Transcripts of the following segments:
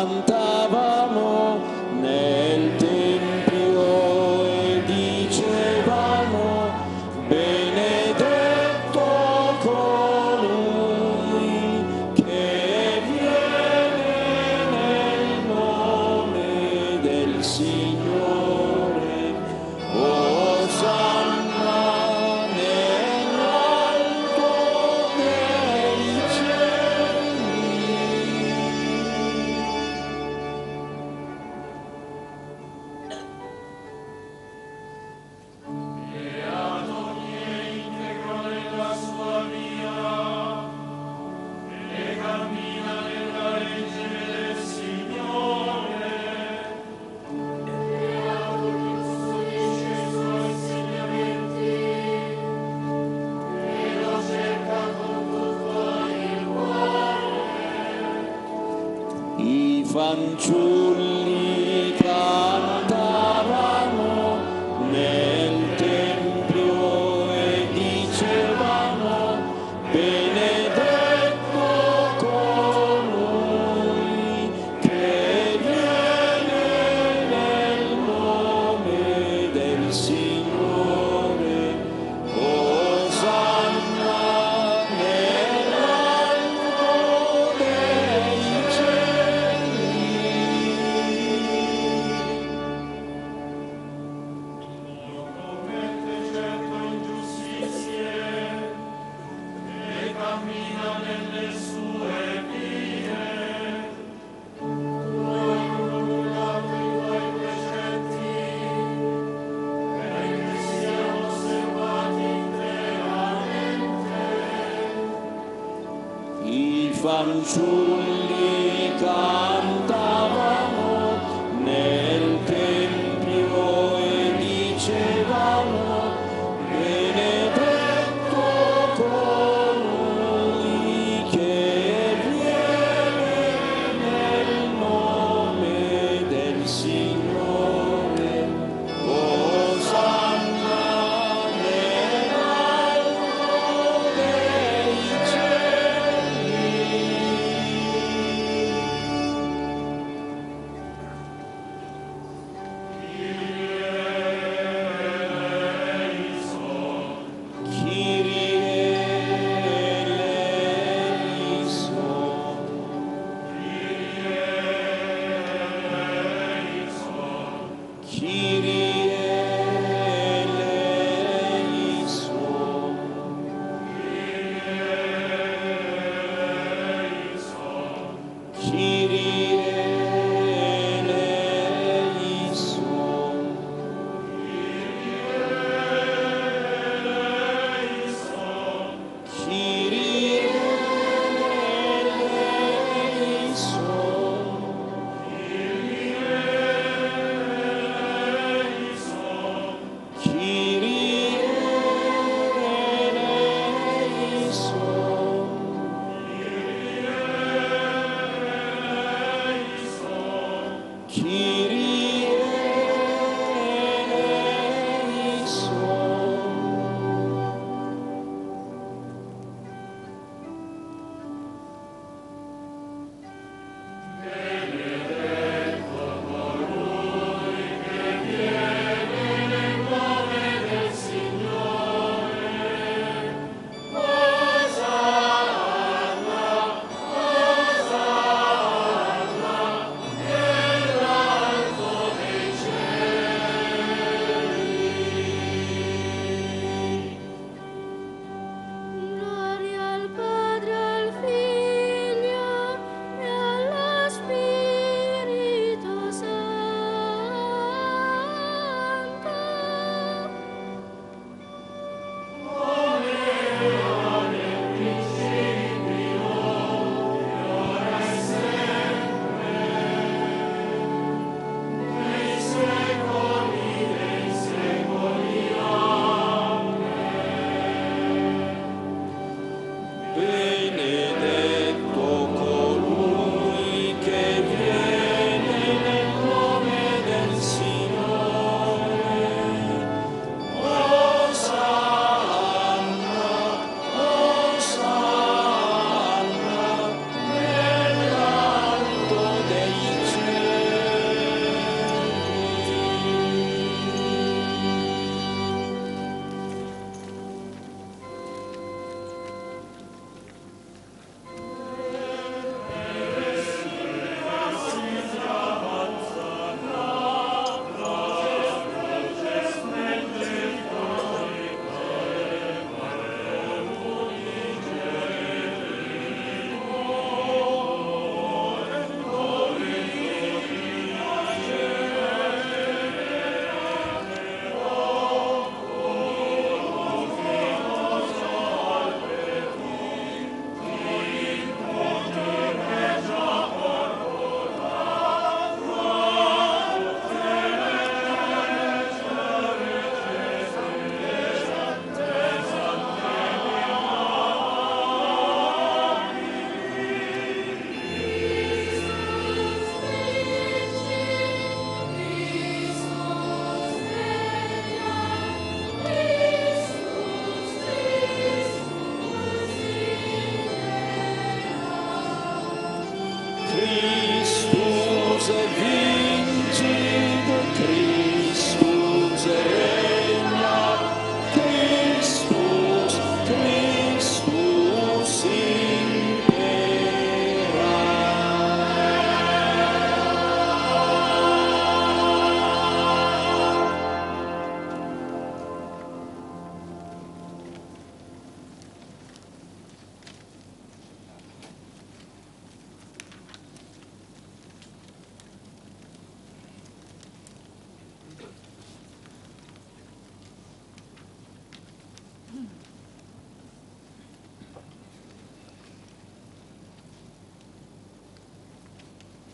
cantavamo nel tempio e dicevamo: benedetto colui che viene nel nome del Signore, osanna nell'alto dei cieli. Beato chi è integro nella sua via, e cammina nella legge del Signore. Beato chi custodisce i suoi insegnamenti, e lo cerca con tutto il cuore. I fanciulli cantavano nel tempio e dicevano: benedetto colui che viene nel nome del Signore, osanna nell'alto dei cieli. Non commette certo ingiustizie, e cammina nelle sue vie. Tu hai promulgato i tuoi precetti, perché siano osservati interamente. I fanciulli cantavano nel tempio e dicevano: benedetto colui che viene nel nome del Signore, osanna nell'alto dei cieli.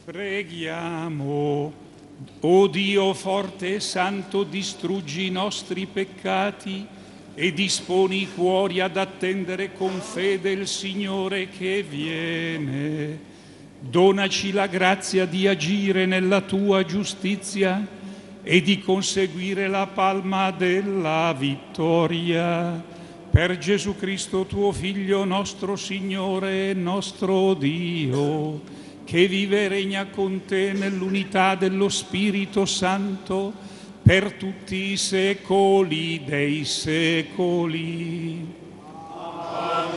Preghiamo. O Dio forte e santo, distruggi i nostri peccati e disponi i cuori ad attendere con fede il Signore che viene. Donaci la grazia di agire nella tua giustizia e di conseguire la palma della vittoria. Per Gesù Cristo, tuo Figlio, nostro Signore e nostro Dio, che vive e regna con te nell'unità dello Spirito Santo per tutti i secoli dei secoli. Amen.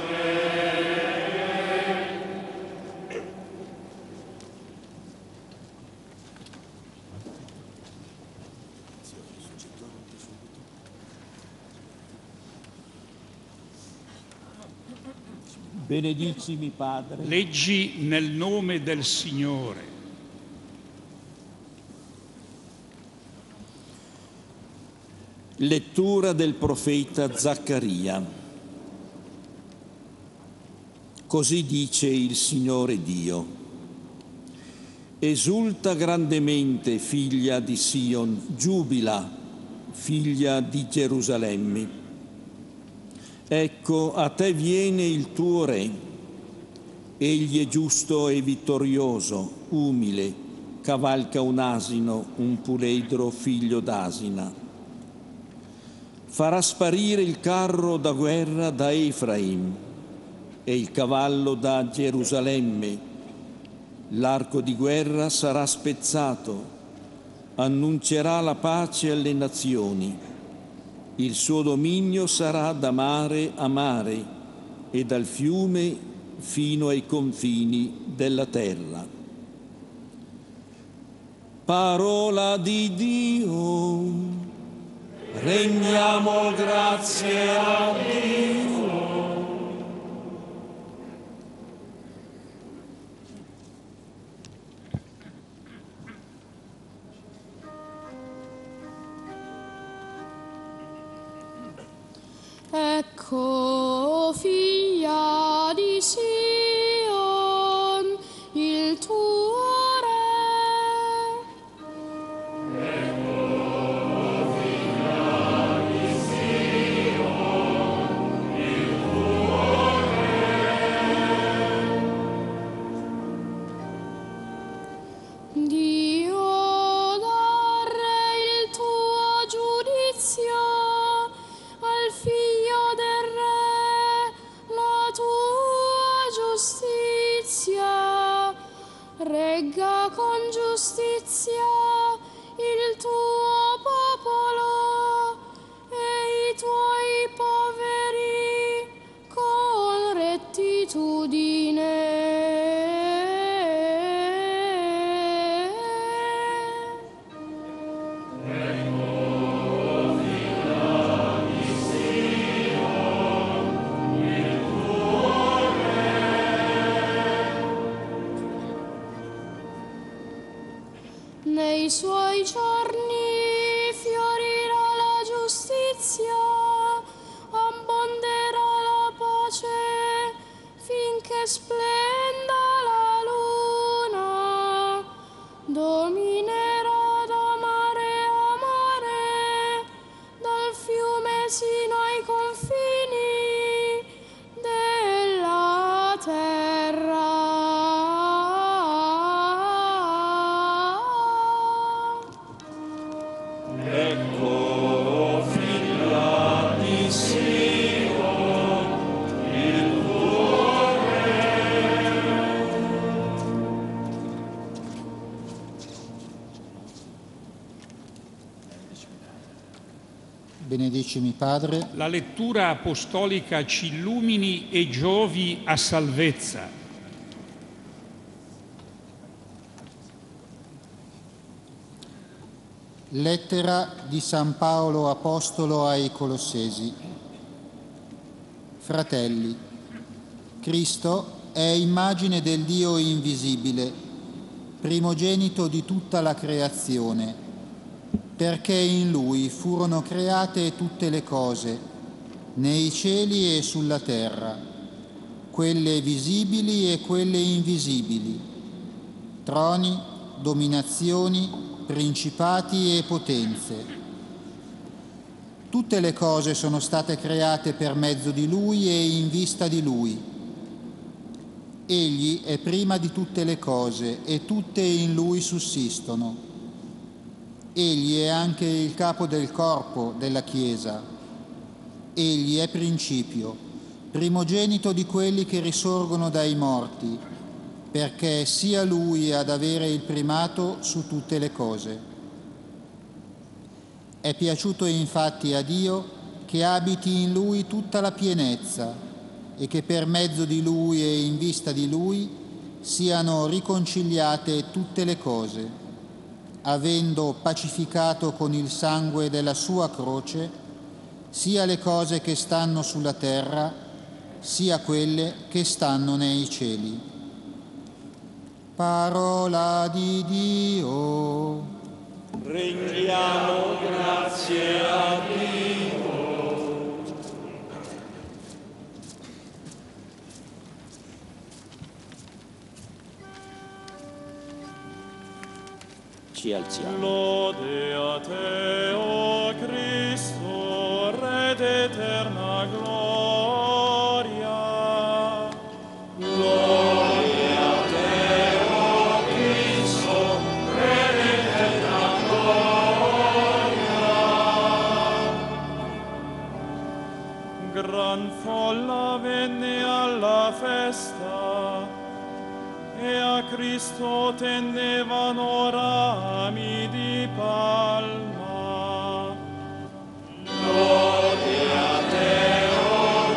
Benedicimi, Padre. Leggi nel nome del Signore. Lettura del profeta Zaccaria. Così dice il Signore Dio: esulta grandemente, figlia di Sion, giubila, figlia di Gerusalemme. Ecco, a te viene il tuo Re. Egli è giusto e vittorioso, umile, cavalca un asino, un puledro figlio d'asina. Farà sparire il carro da guerra da Efraim e il cavallo da Gerusalemme. L'arco di guerra sarà spezzato, annuncerà la pace alle nazioni. Il suo dominio sarà da mare a mare e dal fiume fino ai confini della terra. Parola di Dio. Rendiamo grazie a Dio. Ecco, figlia di Sion, il tuo Re. Ecco, figlia di Sion, il tuo Re. Dio darà il tuo giudizio al figlio. Regga con giustizia il tuo popolo e i tuoi poveri con rettitudine. Nei suoi giorni fiorirà la giustizia, abbonderà la pace finché splenda la luna, dominerà da mare a mare, dal fiume sino ai confini della terra. benedicimi Padre. La lettura apostolica ci illumini e giovi a salvezza. Lettera di San Paolo Apostolo ai Colossesi. Fratelli, Cristo è immagine del Dio invisibile, primogenito di tutta la creazione, perché in Lui furono create tutte le cose, nei cieli e sulla terra, quelle visibili e quelle invisibili, troni, dominazioni, principati e potenze. Tutte le cose sono state create per mezzo di Lui e in vista di Lui. Egli è prima di tutte le cose e tutte in Lui sussistono. Egli è anche il capo del corpo della Chiesa. Egli è principio, primogenito di quelli che risorgono dai morti, perché sia Lui ad avere il primato su tutte le cose. È piaciuto infatti a Dio che abiti in Lui tutta la pienezza e che per mezzo di Lui e in vista di Lui siano riconciliate tutte le cose, avendo pacificato con il sangue della Sua croce sia le cose che stanno sulla terra, sia quelle che stanno nei cieli. Parola di Dio. Rendiamo grazie a Dio. Ci alziamo. Lode a te, o Cristo, Re d'eterna gloria. Gran folla venne alla festa e a Cristo tendevano rami di palma. Lode a te, o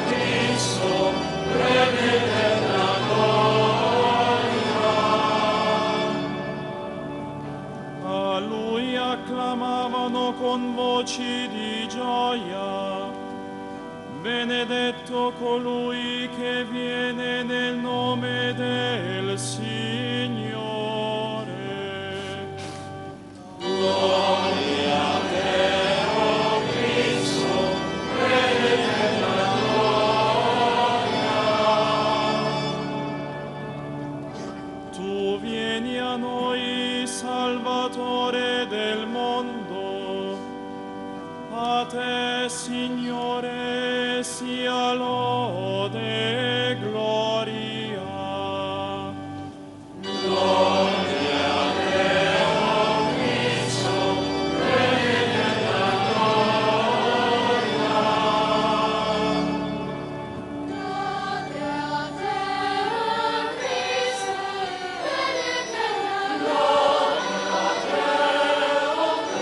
Cristo, Re d'eterna gloria. A Lui acclamavano con voci di gioia: benedetto colui che viene nel nome del Signore. Gloria a te, o Cristo, Re della gloria. Tu vieni a noi, Salvatore del mondo. A te, Signore, sia lode e gloria. Gloria a te, o Cristo, Re della gloria. Gloria a te, o Cristo, Re della gloria.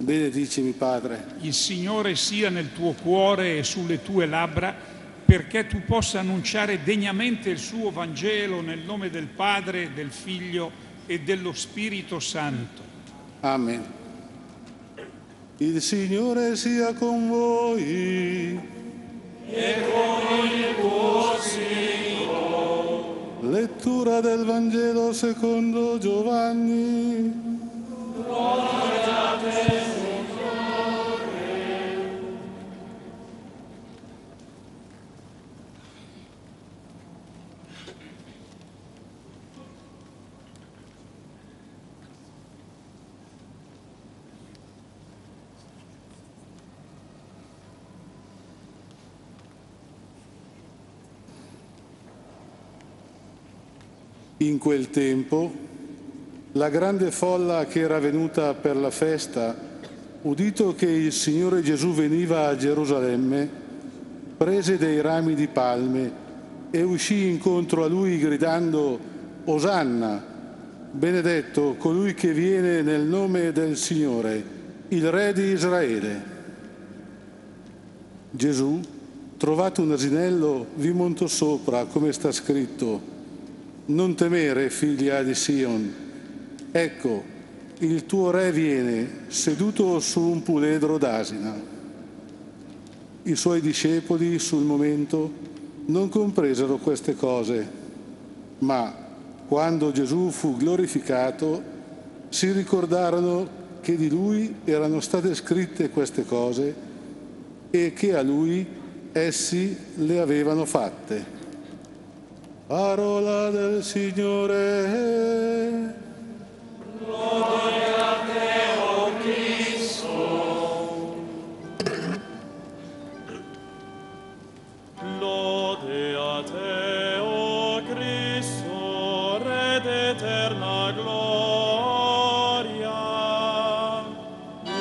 Benedicimi, Padre. Il Signore sia nel tuo cuore e sulle tue labbra, perché tu possa annunciare degnamente il suo Vangelo nel nome del Padre, del Figlio e dello Spirito Santo. Amen. Il Signore sia con voi. E con il tuo spirito. Lettura del Vangelo secondo Giovanni. Gloria a te, Signore. In quel tempo, la grande folla che era venuta per la festa, udito che il Signore Gesù veniva a Gerusalemme, prese dei rami di palme e uscì incontro a lui gridando: «Osanna, benedetto colui che viene nel nome del Signore, il Re di Israele». Gesù, trovato un asinello, vi montò sopra, come sta scritto: «Non temere, figlia di Sion, ecco, il tuo re viene, seduto su un puledro d'asina». I suoi discepoli, sul momento, non compresero queste cose, ma, quando Gesù fu glorificato, si ricordarono che di lui erano state scritte queste cose e che a lui essi le avevano fatte. Parola del Signore. Gloria a te, o Cristo. Lode a te, o Cristo, Re d'eterna gloria.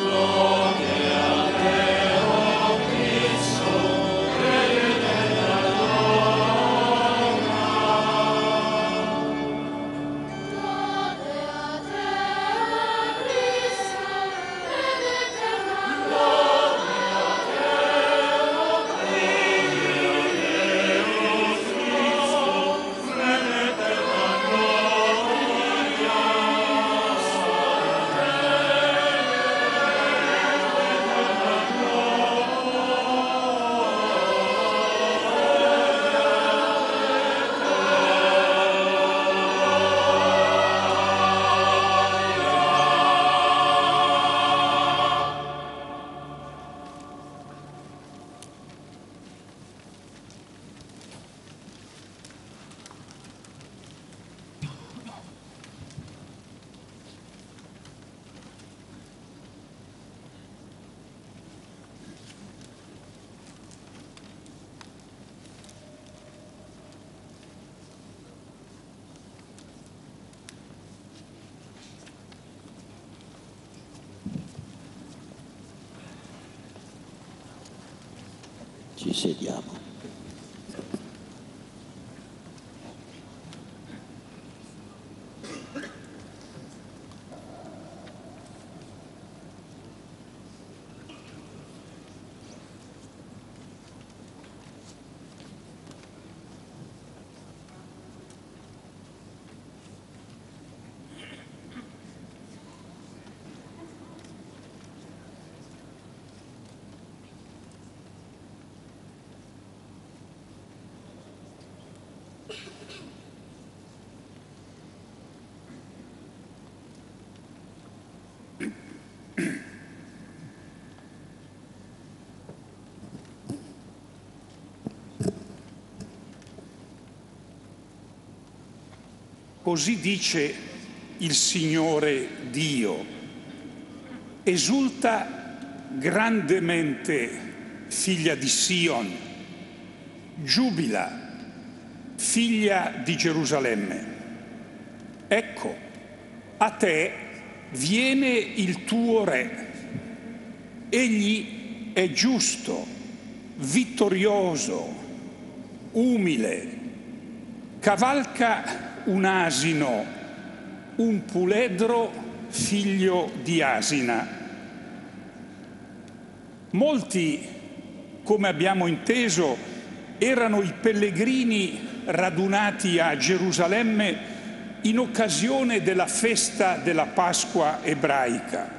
Lode a te, o Cristo, Re d'eterna gloria. Ci sediamo. Così dice il Signore Dio: esulta grandemente, figlia di Sion, giubila, figlia di Gerusalemme. Ecco, a te viene il tuo Re. Egli è giusto, vittorioso, umile, cavalca un asino, un puledro figlio di asina. Molti, come abbiamo inteso, erano i pellegrini radunati a Gerusalemme in occasione della festa della Pasqua ebraica.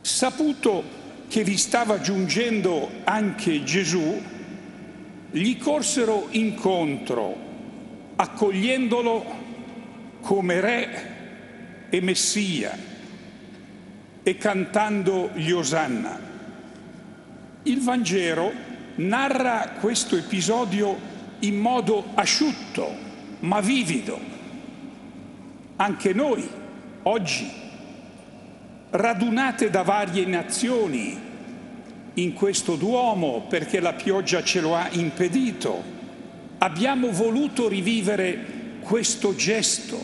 Saputo che vi stava giungendo anche Gesù, gli corsero incontro, accogliendolo come Re e Messia e cantando gli Osanna. Il Vangelo narra questo episodio in modo asciutto ma vivido. Anche noi, oggi, radunate da varie nazioni in questo Duomo perché la pioggia ce lo ha impedito, abbiamo voluto rivivere questo gesto,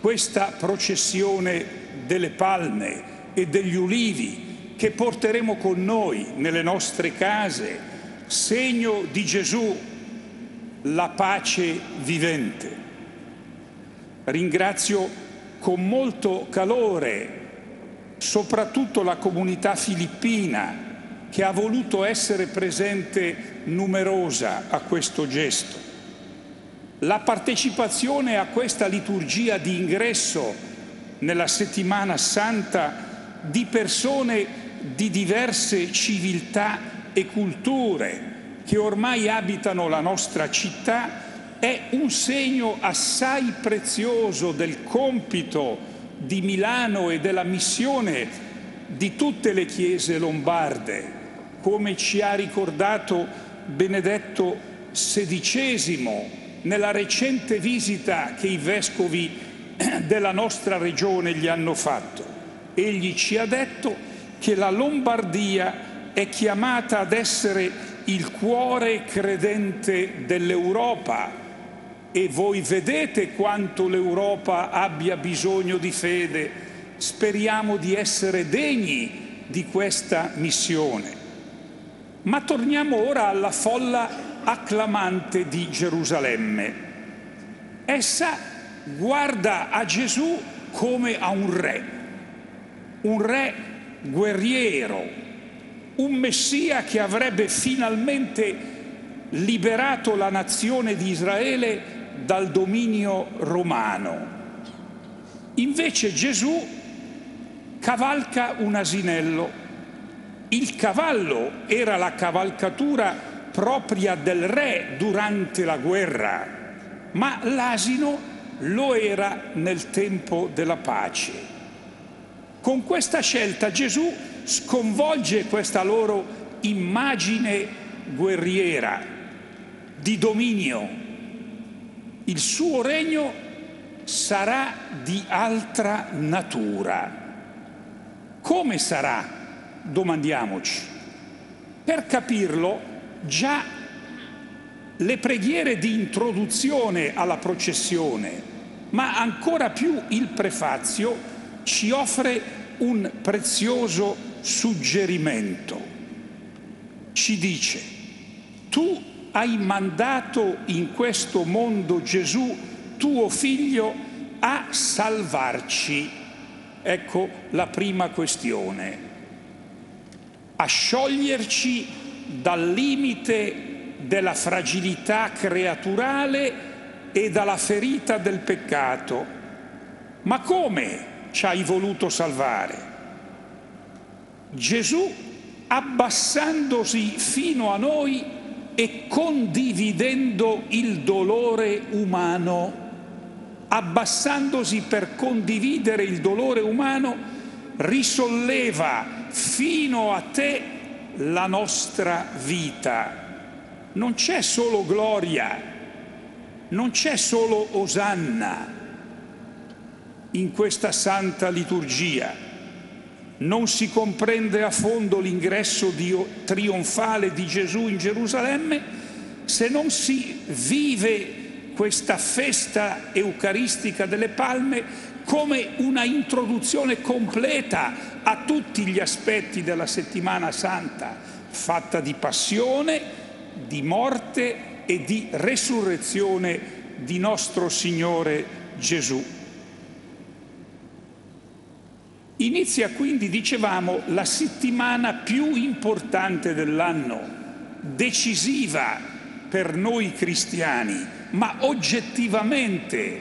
questa processione delle palme e degli ulivi che porteremo con noi nelle nostre case, segno di Gesù, la pace vivente. Ringrazio con molto calore soprattutto la comunità filippina che ha voluto essere presente numerosa a questo gesto. La partecipazione a questa liturgia di ingresso nella Settimana Santa di persone di diverse civiltà e culture che ormai abitano la nostra città è un segno assai prezioso del compito di Milano e della missione di tutte le chiese lombarde, come ci ha ricordato Benedetto XVI nella recente visita che i vescovi della nostra regione gli hanno fatto. Egli ci ha detto che la Lombardia è chiamata ad essere il cuore credente dell'Europa. E voi vedete quanto l'Europa abbia bisogno di fede. Speriamo di essere degni di questa missione. Ma torniamo ora alla folla acclamante di Gerusalemme. Essa guarda a Gesù come a un re guerriero, un Messia che avrebbe finalmente liberato la nazione di Israele dal dominio romano. Invece Gesù cavalca un asinello. Il cavallo era la cavalcatura propria del re durante la guerra, ma l'asino lo era nel tempo della pace. Con questa scelta Gesù sconvolge questa loro immagine guerriera, di dominio. Il suo regno sarà di altra natura. Come sarà? Domandiamoci. Per capirlo, già le preghiere di introduzione alla processione, ma ancora più il prefazio, ci offre un prezioso suggerimento. Ci dice: tu hai mandato in questo mondo Gesù, tuo figlio, a salvarci. Ecco la prima questione. A scioglierci dal limite della fragilità creaturale e dalla ferita del peccato. Ma come ci hai voluto salvare? Gesù, abbassandosi fino a noi, e condividendo il dolore umano, abbassandosi per condividere il dolore umano, risolleva fino a te la nostra vita. Non c'è solo gloria, non c'è solo osanna in questa santa liturgia. Non si comprende a fondo l'ingresso trionfale di Gesù in Gerusalemme se non si vive questa festa eucaristica delle palme come una introduzione completa a tutti gli aspetti della Settimana Santa, fatta di passione, di morte e di resurrezione di nostro Signore Gesù. Inizia quindi, dicevamo, la settimana più importante dell'anno, decisiva per noi cristiani, ma oggettivamente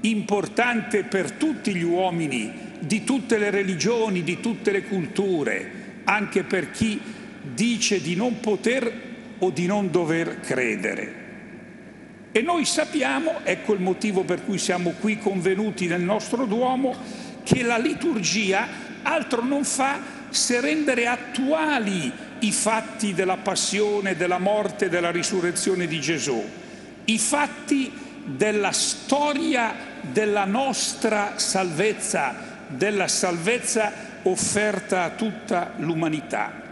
importante per tutti gli uomini, di tutte le religioni, di tutte le culture, anche per chi dice di non poter o di non dover credere. E noi sappiamo, ecco il motivo per cui siamo qui convenuti nel nostro Duomo, che la liturgia altro non fa se rendere attuali i fatti della passione, della morte, della risurrezione di Gesù, i fatti della storia della nostra salvezza, della salvezza offerta a tutta l'umanità.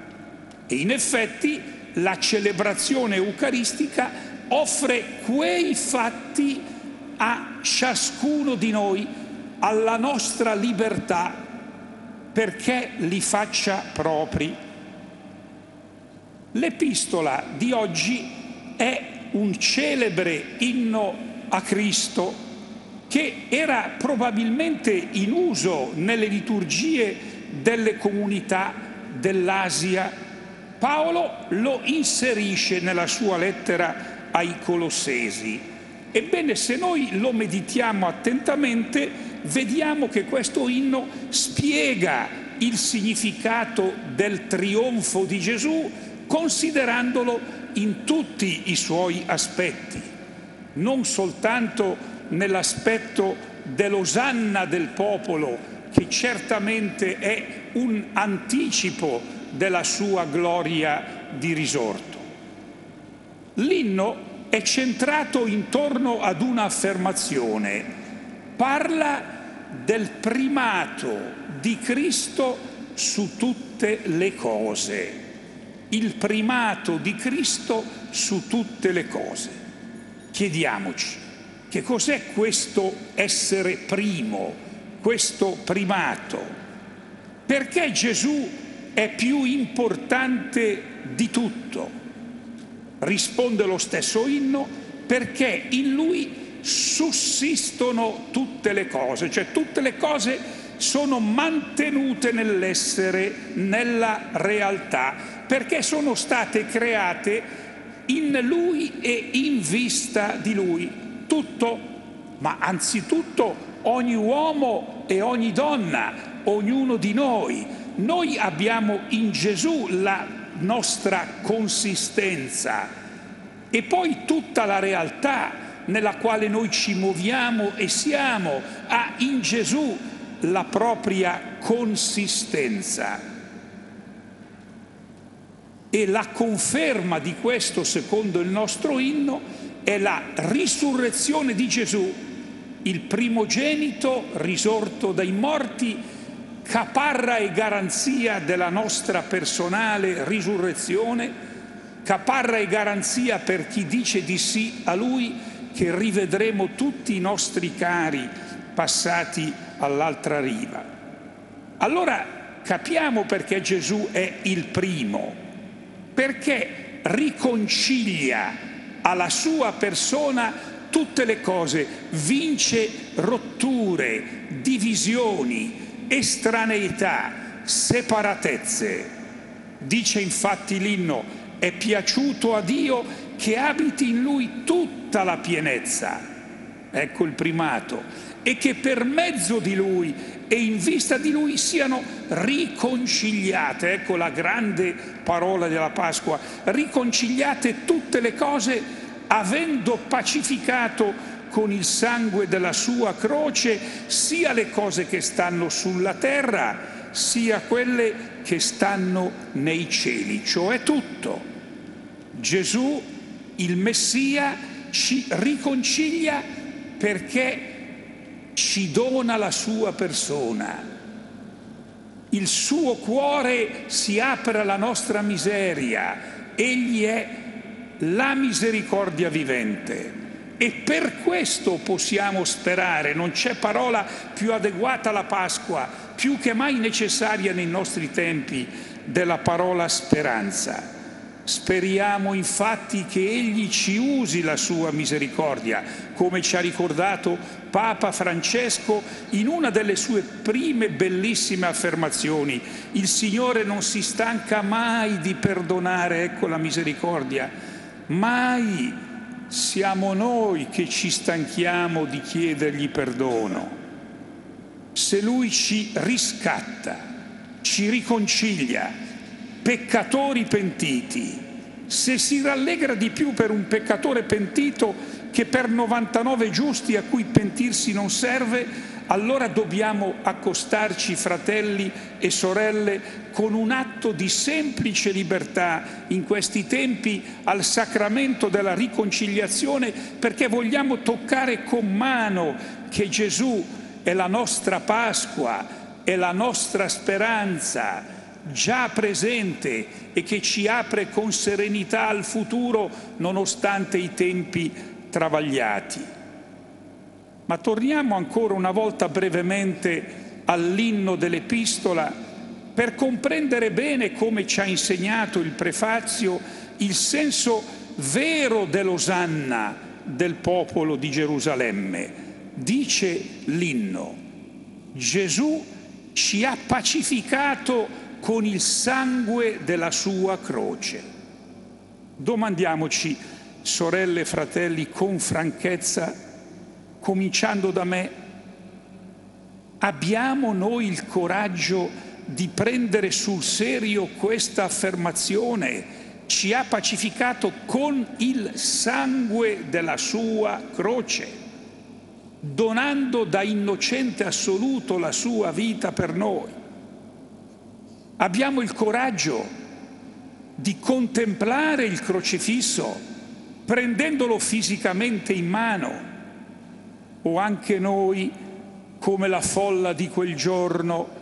E in effetti la celebrazione eucaristica offre quei fatti a ciascuno di noi, alla nostra libertà, perché li faccia propri. L'epistola di oggi è un celebre inno a Cristo che era probabilmente in uso nelle liturgie delle comunità dell'Asia. Paolo lo inserisce nella sua lettera ai Colossesi. Ebbene, se noi lo meditiamo attentamente, vediamo che questo inno spiega il significato del trionfo di Gesù, considerandolo in tutti i suoi aspetti, non soltanto nell'aspetto dell'osanna del popolo, che certamente è un anticipo della sua gloria di risorto. L'inno è centrato intorno ad una affermazione. Parla del primato di Cristo su tutte le cose. Il primato di Cristo su tutte le cose. Chiediamoci: che cos'è questo essere primo, questo primato? Perché Gesù è più importante di tutto? Risponde lo stesso inno: perché in Lui sussistono tutte le cose, cioè tutte le cose sono mantenute nell'essere, nella realtà, perché sono state create in Lui e in vista di Lui. Tutto, ma anzitutto ogni uomo e ogni donna, ognuno di noi. Noi abbiamo in Gesù la nostra consistenza e poi tutta la realtà nella quale noi ci muoviamo e siamo ha in Gesù la propria consistenza. E la conferma di questo, secondo il nostro inno, è la risurrezione di Gesù, il primogenito risorto dai morti, caparra e garanzia della nostra personale risurrezione, caparra e garanzia per chi dice di sì a Lui, che rivedremo tutti i nostri cari passati all'altra riva. Allora capiamo perché Gesù è il primo, perché riconcilia alla sua persona tutte le cose, vince rotture, divisioni, estraneità, separatezze. Dice infatti l'inno: è piaciuto a Dio che abiti in Lui tutta la pienezza, ecco il primato, e che per mezzo di Lui e in vista di Lui siano riconciliate, ecco la grande parola della Pasqua, riconciliate tutte le cose, avendo pacificato con il sangue della sua croce sia le cose che stanno sulla terra, sia quelle che stanno nei cieli, cioè tutto. Gesù, il Messia, ci riconcilia perché ci dona la sua persona, il suo cuore si apre alla nostra miseria, egli è la misericordia vivente e per questo possiamo sperare, non c'è parola più adeguata alla Pasqua, più che mai necessaria nei nostri tempi, della parola speranza. Speriamo infatti che Egli ci usi la sua misericordia, come ci ha ricordato Papa Francesco in una delle sue prime bellissime affermazioni. Il Signore non si stanca mai di perdonare, ecco la misericordia. Mai siamo noi che ci stanchiamo di chiedergli perdono. Se Lui ci riscatta, ci riconcilia, peccatori pentiti, se si rallegra di più per un peccatore pentito che per 99 giusti a cui pentirsi non serve, allora dobbiamo accostarci, fratelli e sorelle, con un atto di semplice libertà in questi tempi al sacramento della riconciliazione, perché vogliamo toccare con mano che Gesù è la nostra Pasqua, è la nostra speranza già presente e che ci apre con serenità al futuro nonostante i tempi travagliati. Ma torniamo ancora una volta brevemente all'inno dell'Epistola per comprendere bene, come ci ha insegnato il prefazio, il senso vero dell'osanna del popolo di Gerusalemme. Dice l'inno: Gesù ci ha pacificato con il sangue della sua croce. Domandiamoci, sorelle e fratelli, con franchezza, cominciando da me, abbiamo noi il coraggio di prendere sul serio questa affermazione? Ci ha pacificato con il sangue della sua croce, donando da innocente assoluto la sua vita per noi. Abbiamo il coraggio di contemplare il crocifisso, prendendolo fisicamente in mano? O anche noi, come la folla di quel giorno,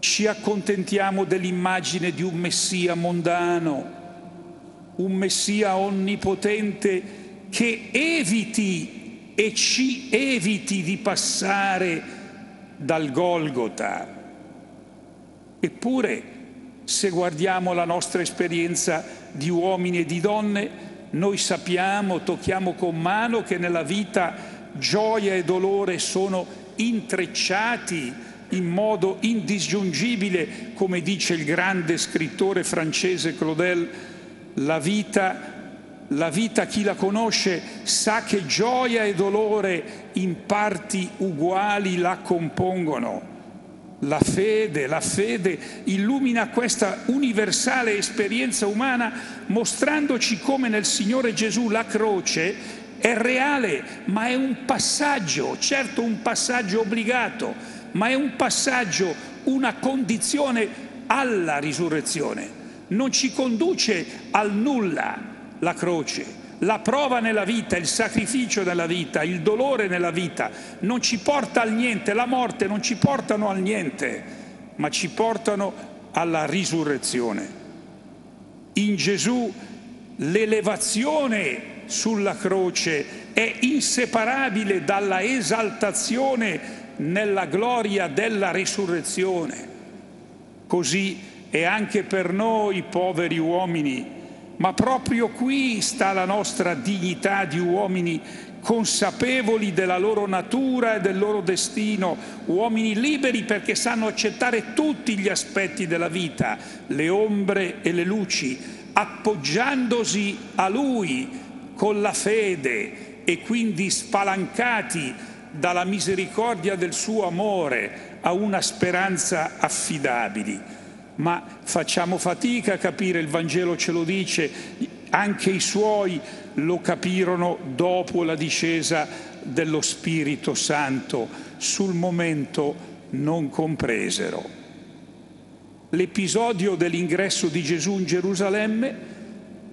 ci accontentiamo dell'immagine di un Messia mondano, un Messia onnipotente che eviti e ci eviti di passare dal Golgota. Eppure, se guardiamo la nostra esperienza di uomini e di donne, noi sappiamo, tocchiamo con mano, che nella vita gioia e dolore sono intrecciati in modo indisgiungibile. Come dice il grande scrittore francese Claudel, la vita chi la conosce sa che gioia e dolore in parti uguali la compongono. La fede illumina questa universale esperienza umana, mostrandoci come nel Signore Gesù la croce è reale, ma è un passaggio, certo un passaggio obbligato, ma è un passaggio, una condizione alla risurrezione. Non ci conduce al nulla la croce, la prova nella vita, il sacrificio nella vita, il dolore nella vita, non ci porta al niente, la morte non ci portano al niente, ma ci portano alla risurrezione. In Gesù l'elevazione sulla croce è inseparabile dalla esaltazione nella gloria della risurrezione. Così è anche per noi poveri uomini, ma proprio qui sta la nostra dignità di uomini consapevoli della loro natura e del loro destino, uomini liberi perché sanno accettare tutti gli aspetti della vita, le ombre e le luci, appoggiandosi a Lui con la fede e quindi spalancati dalla misericordia del suo amore a una speranza affidabili. Ma facciamo fatica a capire, il Vangelo ce lo dice, anche i suoi lo capirono dopo la discesa dello Spirito Santo, sul momento non compresero. L'episodio dell'ingresso di Gesù in Gerusalemme,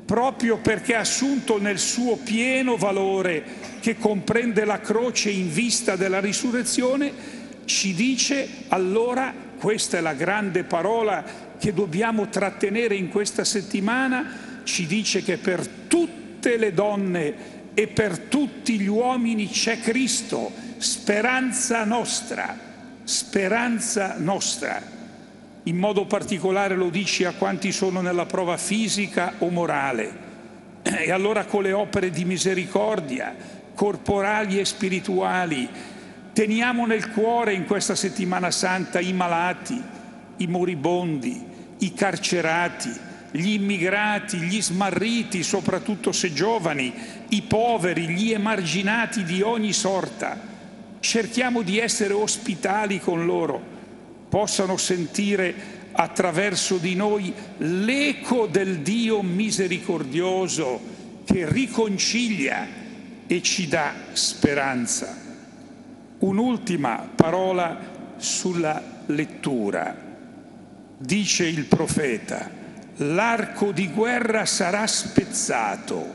proprio perché è assunto nel suo pieno valore che comprende la croce in vista della risurrezione, ci dice allora, questa è la grande parola che dobbiamo trattenere in questa settimana, ci dice che per tutte le donne e per tutti gli uomini c'è Cristo, speranza nostra, speranza nostra. In modo particolare lo dici a quanti sono nella prova fisica o morale. E allora con le opere di misericordia, corporali e spirituali, teniamo nel cuore in questa settimana santa i malati, i moribondi, i carcerati, gli immigrati, gli smarriti, soprattutto se giovani, i poveri, gli emarginati di ogni sorta. Cerchiamo di essere ospitali con loro, possano sentire attraverso di noi l'eco del Dio misericordioso che riconcilia e ci dà speranza. Un'ultima parola sulla lettura. Dice il profeta: l'arco di guerra sarà spezzato,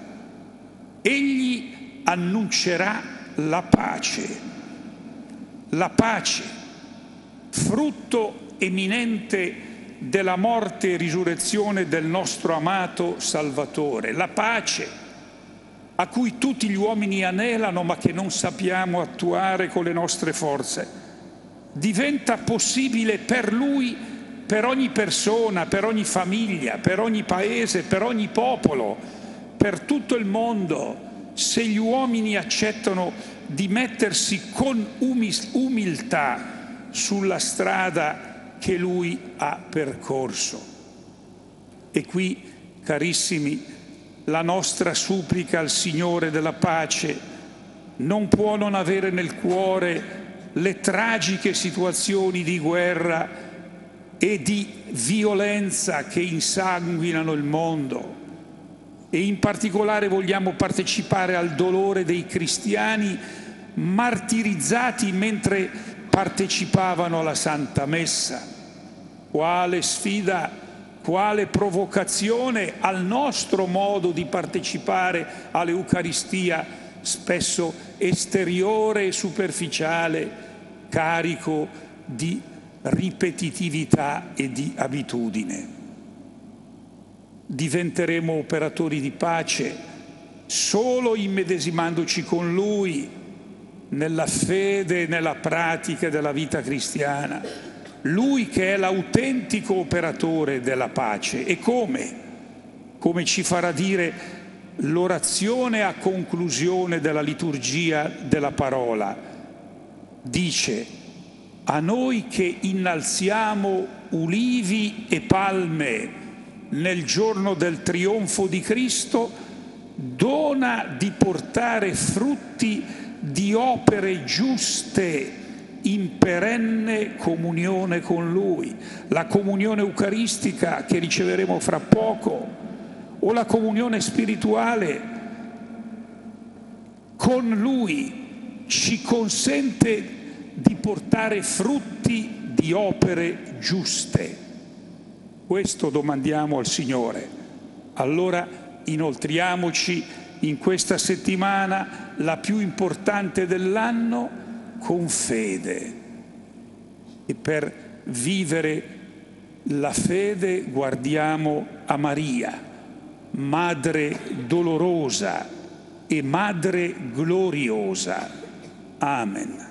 egli annuncerà la pace. La pace, frutto eminente della morte e risurrezione del nostro amato Salvatore. La pace, a cui tutti gli uomini anelano ma che non sappiamo attuare con le nostre forze. Diventa possibile per Lui, per ogni persona, per ogni famiglia, per ogni paese, per ogni popolo, per tutto il mondo, se gli uomini accettano di mettersi con umiltà sulla strada che Lui ha percorso. E qui, carissimi, la nostra supplica al Signore della pace non può non avere nel cuore le tragiche situazioni di guerra e di violenza che insanguinano il mondo. E in particolare vogliamo partecipare al dolore dei cristiani martirizzati mentre partecipavano alla Santa Messa. Quale sfida, quale provocazione al nostro modo di partecipare all'Eucaristia, spesso esteriore e superficiale, carico di ripetitività e di abitudine. Diventeremo operatori di pace solo immedesimandoci con Lui nella fede e nella pratica della vita cristiana. Lui che è l'autentico operatore della pace. E come? Come ci farà dire l'orazione a conclusione della liturgia della parola. Dice: a noi che innalziamo ulivi e palme nel giorno del trionfo di Cristo, dona di portare frutti di opere giuste in perenne comunione con Lui. La comunione eucaristica che riceveremo fra poco, o la comunione spirituale con Lui, ci consente di portare frutti di opere giuste. Questo domandiamo al Signore. Allora inoltriamoci in questa settimana, la più importante dell'anno, con fede. E per vivere la fede guardiamo a Maria, Madre dolorosa e Madre gloriosa. Amen.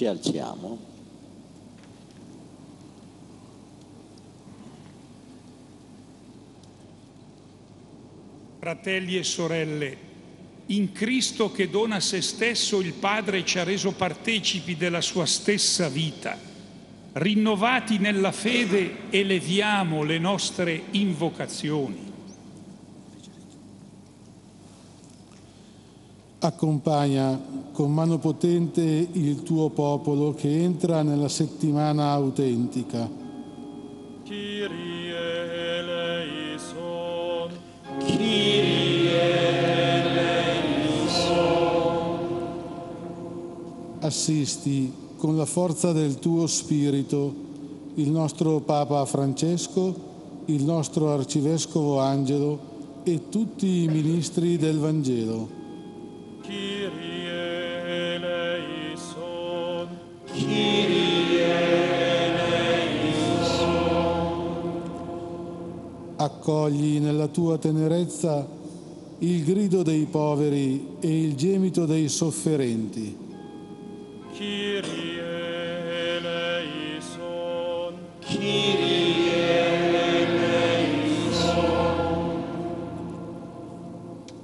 Ci alziamo. Fratelli e sorelle, in Cristo che dona se stesso il Padre ci ha reso partecipi della sua stessa vita. Rinnovati nella fede, eleviamo le nostre invocazioni. Accompagna con mano potente il tuo popolo che entra nella settimana autentica. Kyrie eleison, Kyrie eleison. Assisti con la forza del tuo spirito il nostro Papa Francesco, il nostro Arcivescovo Angelo e tutti i ministri del Vangelo. Kyrie eleison, Kyrie eleison. Accogli nella tua tenerezza il grido dei poveri e il gemito dei sofferenti. Kyrie eleison, Kyrie eleison.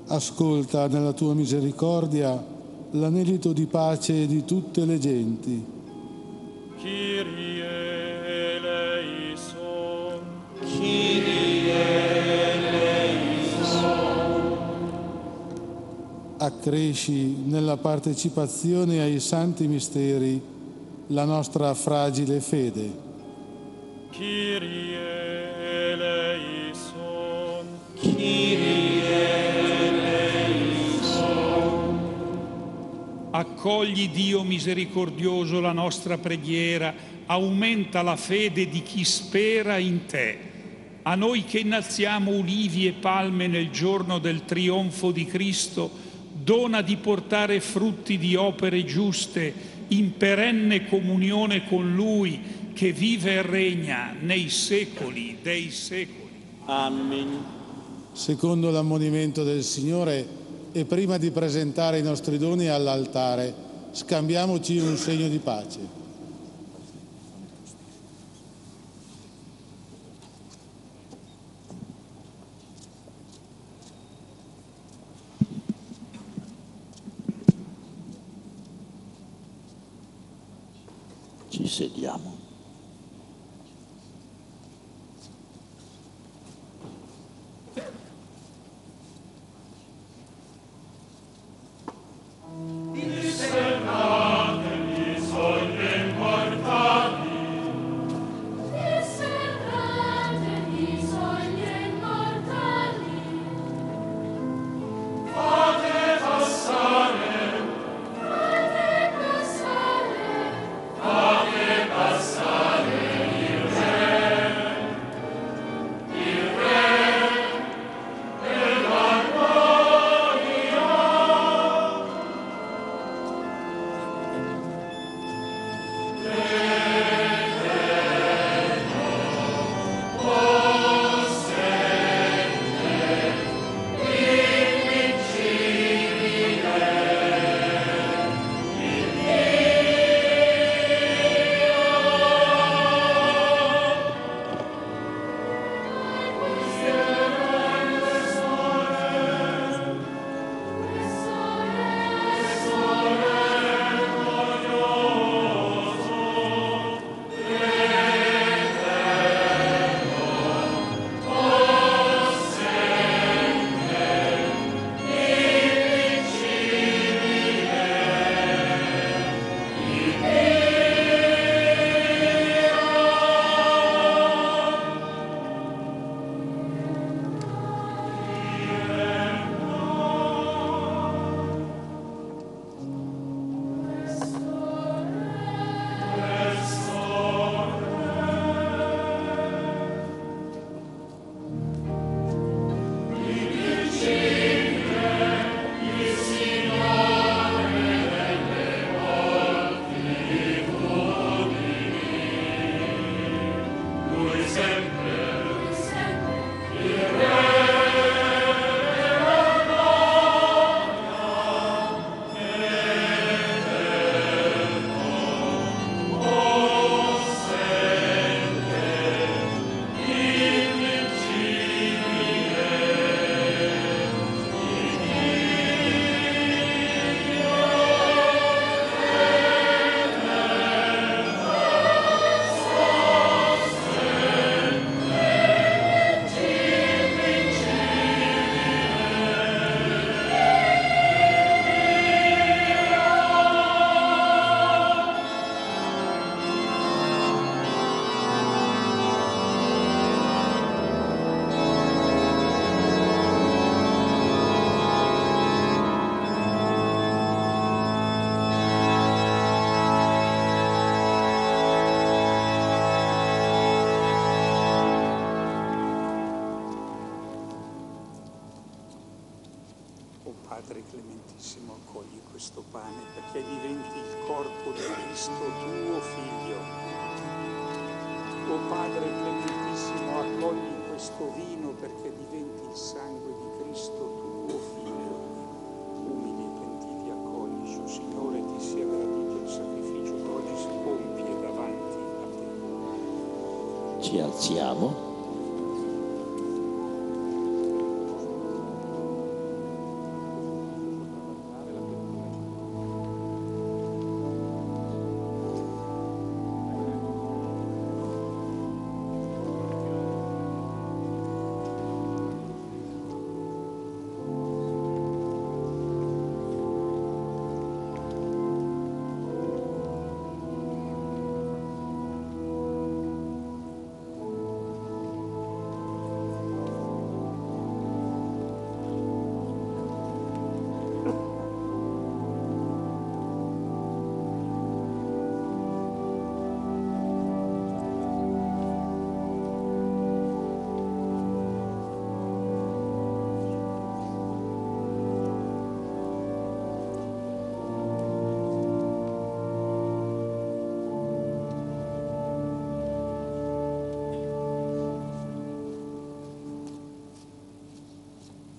Ascolta nella tua misericordia l'anelito di pace di tutte le genti. Kyrie eleison, Kyrie eleison. Accresci nella partecipazione ai santi misteri la nostra fragile fede. Kyrie eleison, Kyrie eleison. Accogli, Dio misericordioso, la nostra preghiera, aumenta la fede di chi spera in te. A noi che innalziamo ulivi e palme nel giorno del trionfo di Cristo, dona di portare frutti di opere giuste in perenne comunione con Lui che vive e regna nei secoli dei secoli. Amen. Secondo l'ammonimento del Signore, e prima di presentare i nostri doni all'altare, scambiamoci un segno di pace. Ci sediamo. Passare, fate passare. Padre clementissimo, accogli questo pane perché diventi il corpo di Cristo, tuo Figlio. O Padre clementissimo, accogli questo vino perché diventi il sangue di Cristo, tuo Figlio. Umili e pentiti, accoglici, o Signore, ti sia gradito il sacrificio che oggi si compie davanti a te. Ci alziamo.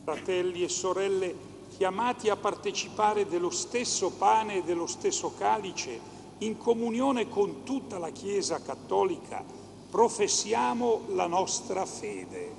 Fratelli e sorelle, chiamati a partecipare dello stesso pane e dello stesso calice, in comunione con tutta la Chiesa cattolica, professiamo la nostra fede.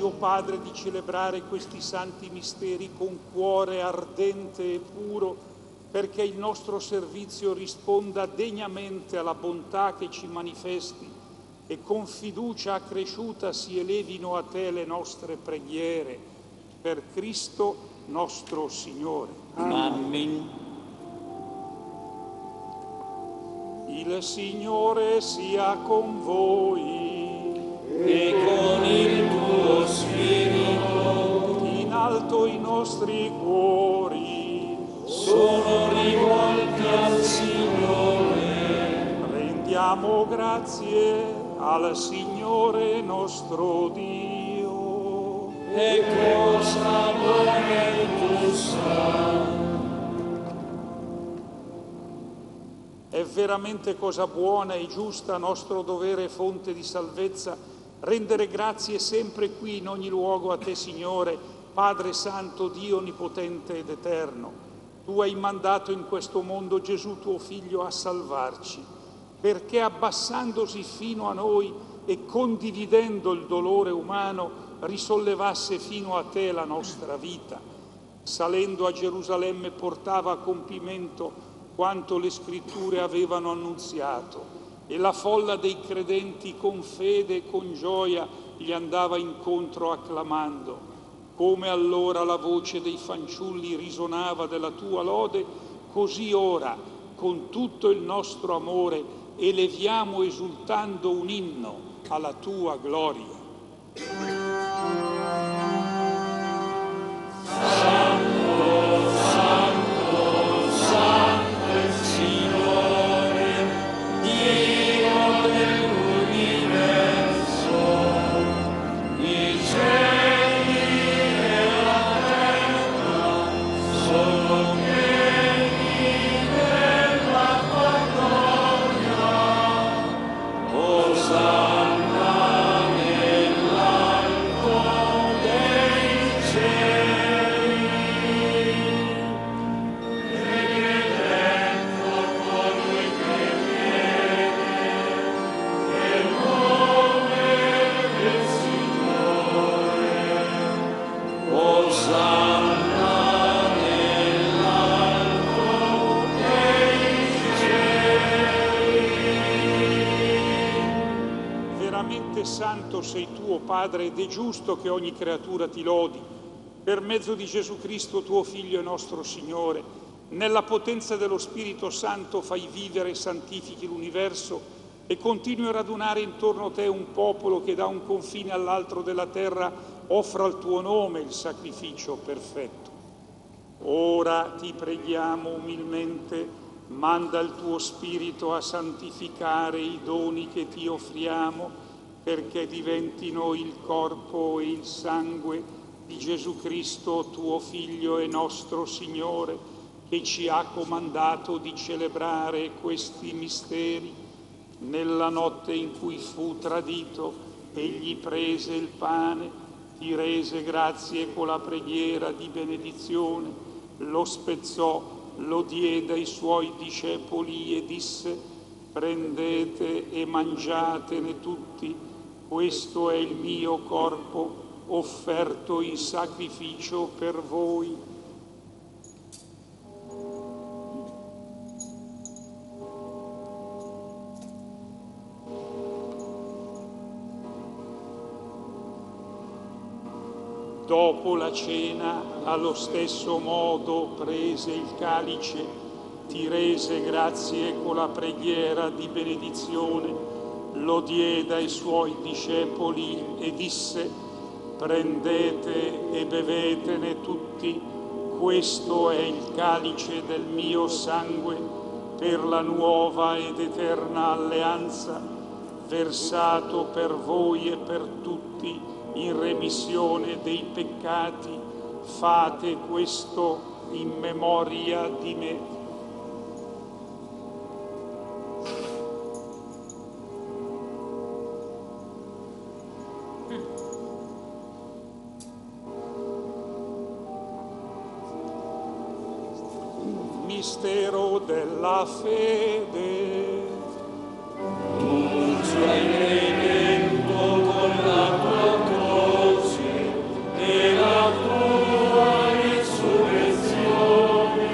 O Padre, di celebrare questi santi misteri con cuore ardente e puro, perché il nostro servizio risponda degnamente alla bontà che ci manifesti che con fiducia accresciuta si elevino a te le nostre preghiere, per Cristo nostro Signore. Amen. Il Signore sia con voi e con il tuo spirito. In alto i nostri cuori sono rivolti al Signore. Rendiamo grazie al Signore nostro Dio. E cosa vuole tu sai? È veramente cosa buona e giusta, nostro dovere e fonte di salvezza, rendere grazie sempre qui in ogni luogo a Te, Signore, Padre Santo, Dio Onnipotente ed Eterno. Tu hai mandato in questo mondo Gesù, Tuo Figlio, a salvarci, perché abbassandosi fino a noi e condividendo il dolore umano, risollevasse fino a Te la nostra vita. Salendo a Gerusalemme portava a compimento quanto le scritture avevano annunziato, e la folla dei credenti con fede e con gioia gli andava incontro acclamando. Come allora la voce dei fanciulli risonava della tua lode, così ora, con tutto il nostro amore, eleviamo esultando un inno alla tua gloria. Sei tuo Padre ed è giusto che ogni creatura ti lodi, per mezzo di Gesù Cristo tuo Figlio e nostro Signore. Nella potenza dello Spirito Santo fai vivere e santifichi l'universo e continui a radunare intorno a te un popolo che da un confine all'altro della terra offra al tuo nome il sacrificio perfetto. Ora ti preghiamo umilmente, manda il tuo Spirito a santificare i doni che ti offriamo, perché diventino il corpo e il sangue di Gesù Cristo, tuo Figlio e nostro Signore, che ci ha comandato di celebrare questi misteri. Nella notte in cui fu tradito, egli prese il pane, ti rese grazie con la preghiera di benedizione, lo spezzò, lo diede ai suoi discepoli e disse: prendete e mangiatene tutti. Questo è il mio corpo offerto in sacrificio per voi. Dopo la cena, allo stesso modo prese il calice, ti rese grazie con la preghiera di benedizione, lo diede ai suoi discepoli e disse: prendete e bevetene tutti, questo è il calice del mio sangue per la nuova ed eterna alleanza, versato per voi e per tutti in remissione dei peccati. Fate questo in memoria di me. Mistero della fede. Tu ci hai creduto con la tua croce e la tua risurrezione.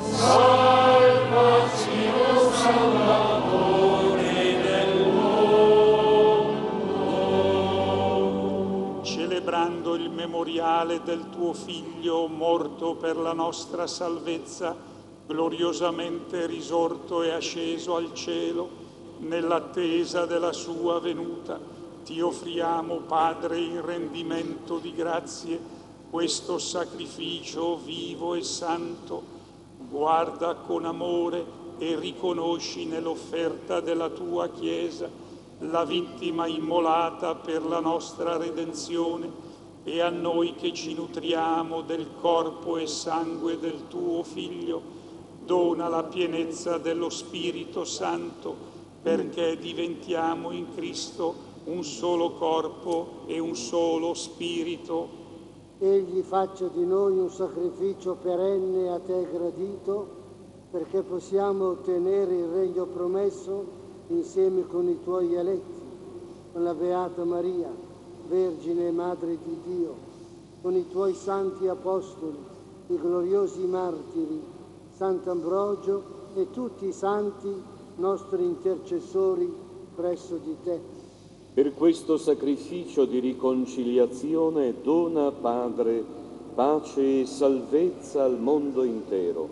Salvaci, o Salvatore del mondo. nome del tuo Figlio, morto per la nostra salvezza, gloriosamente risorto e asceso al cielo, nell'attesa della sua venuta, ti offriamo, Padre, in rendimento di grazie, questo sacrificio vivo e santo. Guarda con amore e riconosci nell'offerta della tua Chiesa la vittima immolata per la nostra redenzione, e a noi che ci nutriamo del corpo e sangue del tuo Figlio, dona la pienezza dello Spirito Santo, perché diventiamo in Cristo un solo corpo e un solo Spirito. Egli faccia di noi un sacrificio perenne a te gradito, perché possiamo ottenere il regno promesso insieme con i tuoi eletti, con la Beata Maria, Vergine e Madre di Dio, con i tuoi santi apostoli, i gloriosi martiri, Sant'Ambrogio e tutti i santi nostri intercessori presso di te. Per questo sacrificio di riconciliazione dona, Padre, pace e salvezza al mondo intero.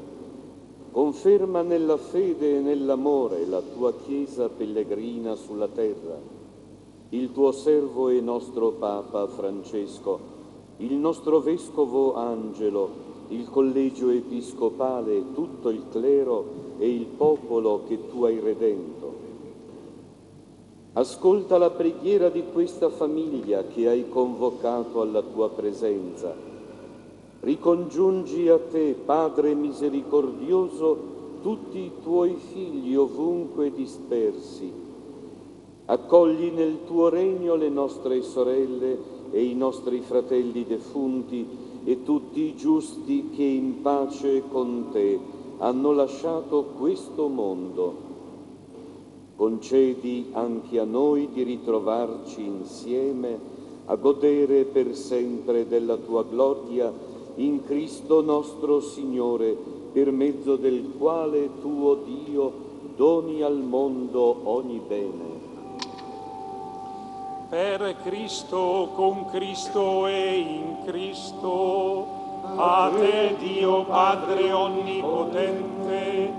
Conferma nella fede e nell'amore la tua Chiesa pellegrina sulla terra, il tuo servo e nostro Papa Francesco, il nostro Vescovo Angelo, il Collegio Episcopale, tutto il clero e il popolo che tu hai redento. Ascolta la preghiera di questa famiglia che hai convocato alla tua presenza. Ricongiungi a te, Padre misericordioso, tutti i tuoi figli ovunque dispersi. Accogli nel tuo regno le nostre sorelle e i nostri fratelli defunti e tutti i giusti che in pace con te hanno lasciato questo mondo. Concedi anche a noi di ritrovarci insieme a godere per sempre della tua gloria in Cristo nostro Signore, per mezzo del quale tuo Dio doni al mondo ogni bene. Per Cristo, con Cristo e in Cristo, a te Dio Padre Onnipotente,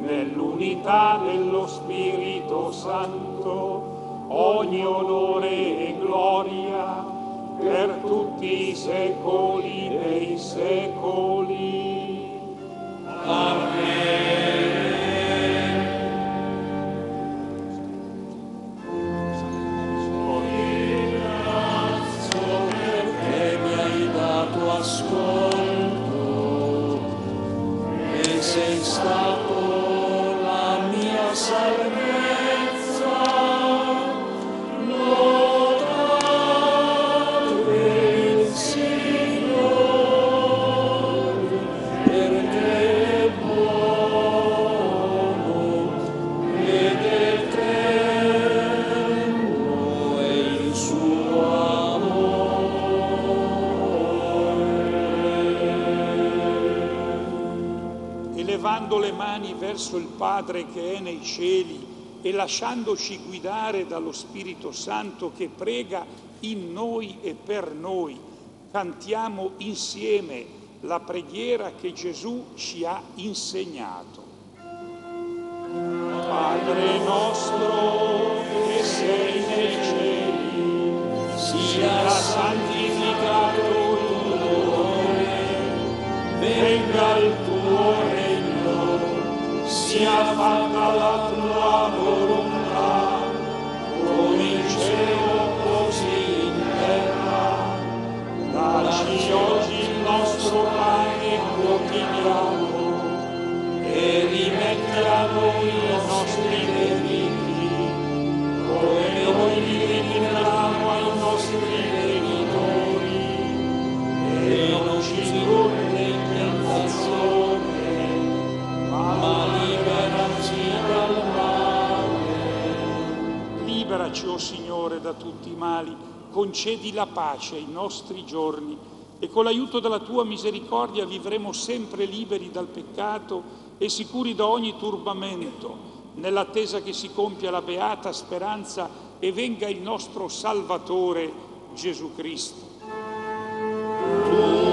nell'unità dello Spirito Santo, ogni onore e gloria, per tutti i secoli dei secoli. Amen. Ti ringrazio perché mi hai dato ascolto e sei stato la mia salvezza. Le mani verso il Padre che è nei cieli e lasciandoci guidare dallo Spirito Santo che prega in noi e per noi, cantiamo insieme la preghiera che Gesù ci ha insegnato. Padre nostro che sei nei cieli, sia santificato il tuo nome, venga il tuo regno, sia fatta la tua volontà, come in cielo così in terra. Dacci oggi il nostro pane quotidiano e rimetti a noi i nostri debiti, come noi li rimediamo ai nostri debitori, e non ci indurre in tentazione, ma liberaci dal male. Liberaci, o Signore, da tutti i mali, concedi la pace ai nostri giorni e con l'aiuto della tua misericordia vivremo sempre liberi dal peccato e sicuri da ogni turbamento, nell'attesa che si compia la beata speranza e venga il nostro Salvatore Gesù Cristo.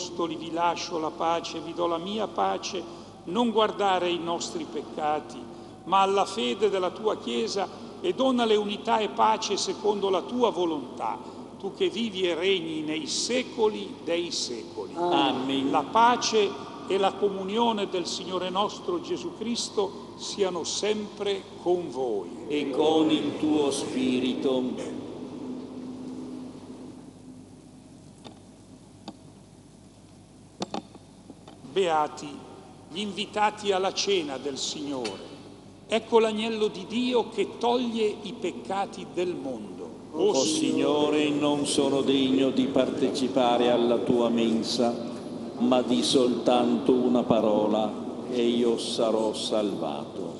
apostoli, vi lascio la pace, vi do la mia pace, non guardare ai nostri peccati, ma alla fede della tua Chiesa, e donale unità e pace secondo la tua volontà, tu che vivi e regni nei secoli dei secoli. Amen. La pace e la comunione del Signore nostro Gesù Cristo siano sempre con voi. E con il tuo spirito. Beati gli invitati alla cena del Signore. Ecco l'agnello di Dio che toglie i peccati del mondo. O Signore, non sono degno di partecipare alla tua mensa, ma di soltanto una parola e io sarò salvato.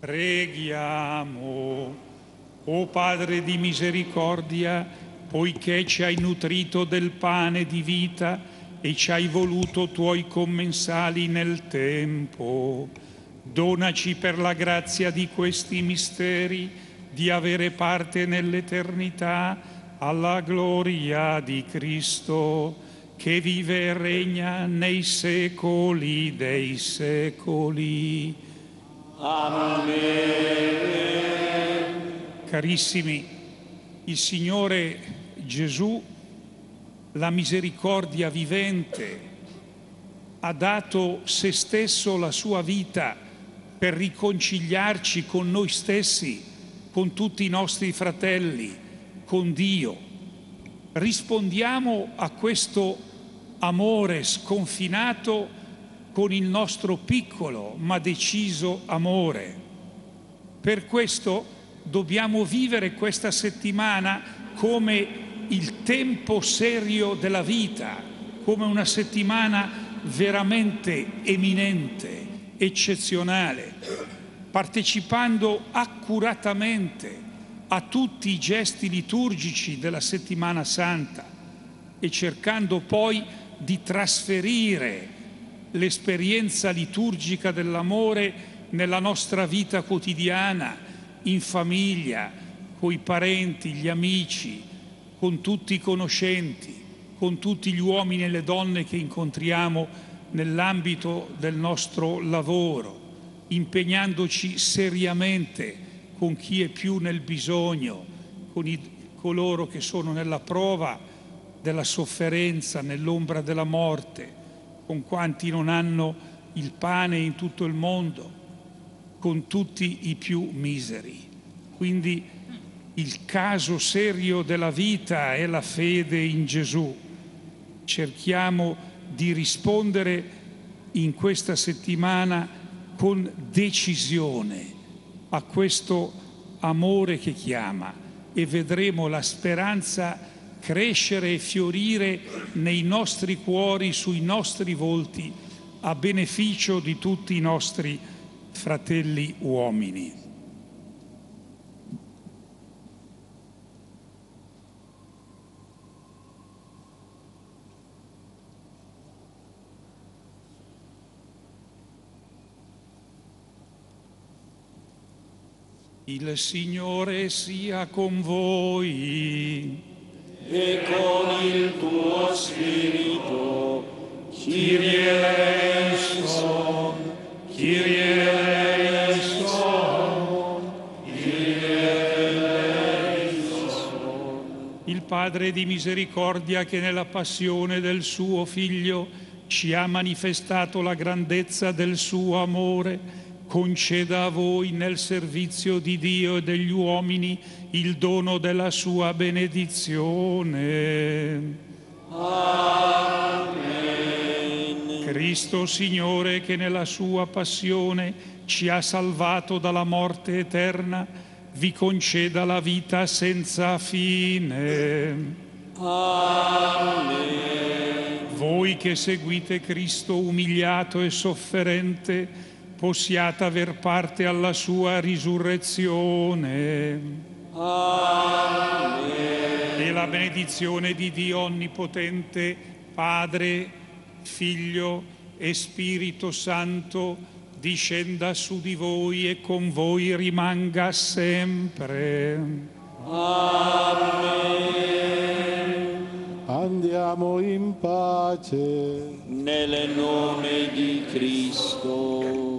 Preghiamo. O Padre di misericordia, poiché ci hai nutrito del pane di vita e ci hai voluto tuoi commensali nel tempo, donaci per la grazia di questi misteri di avere parte nell'eternità alla gloria di Cristo, che vive e regna nei secoli dei secoli. Amen. Carissimi, il Signore Gesù, la misericordia vivente, ha dato se stesso, la sua vita, per riconciliarci con noi stessi, con tutti i nostri fratelli, con Dio. Rispondiamo a questo amore sconfinato con il nostro piccolo ma deciso amore. Per questo dobbiamo vivere questa settimana come il tempo serio della vita, come una settimana veramente eminente, eccezionale, partecipando accuratamente a tutti i gesti liturgici della Settimana Santa e cercando poi di trasferire l'esperienza liturgica dell'amore nella nostra vita quotidiana, in famiglia, coi parenti, gli amici, con tutti i conoscenti, con tutti gli uomini e le donne che incontriamo nell'ambito del nostro lavoro, impegnandoci seriamente con chi è più nel bisogno, con coloro che sono nella prova della sofferenza, nell'ombra della morte, con quanti non hanno il pane in tutto il mondo, con tutti i più miseri. Quindi il caso serio della vita è la fede in Gesù. Cerchiamo di rispondere in questa settimana con decisione a questo amore che chiama, e vedremo la speranza crescere e fiorire nei nostri cuori, sui nostri volti, a beneficio di tutti i nostri fratelli uomini. Il Signore sia con voi. E con il tuo spirito. Kyrie eleison, Kyrie eleison, Kyrie eleison. Il Padre di misericordia, che nella passione del suo Figlio ci ha manifestato la grandezza del suo amore, conceda a voi, nel servizio di Dio e degli uomini, il dono della sua benedizione. Amen. Cristo Signore, che nella sua passione ci ha salvato dalla morte eterna, vi conceda la vita senza fine. Amen. Voi che seguite Cristo umiliato e sofferente, possiate aver parte alla sua risurrezione. Amen. E la benedizione di Dio Onnipotente, Padre, Figlio e Spirito Santo, discenda su di voi e con voi rimanga sempre. Amen. Andiamo in pace. Nel nome di Cristo.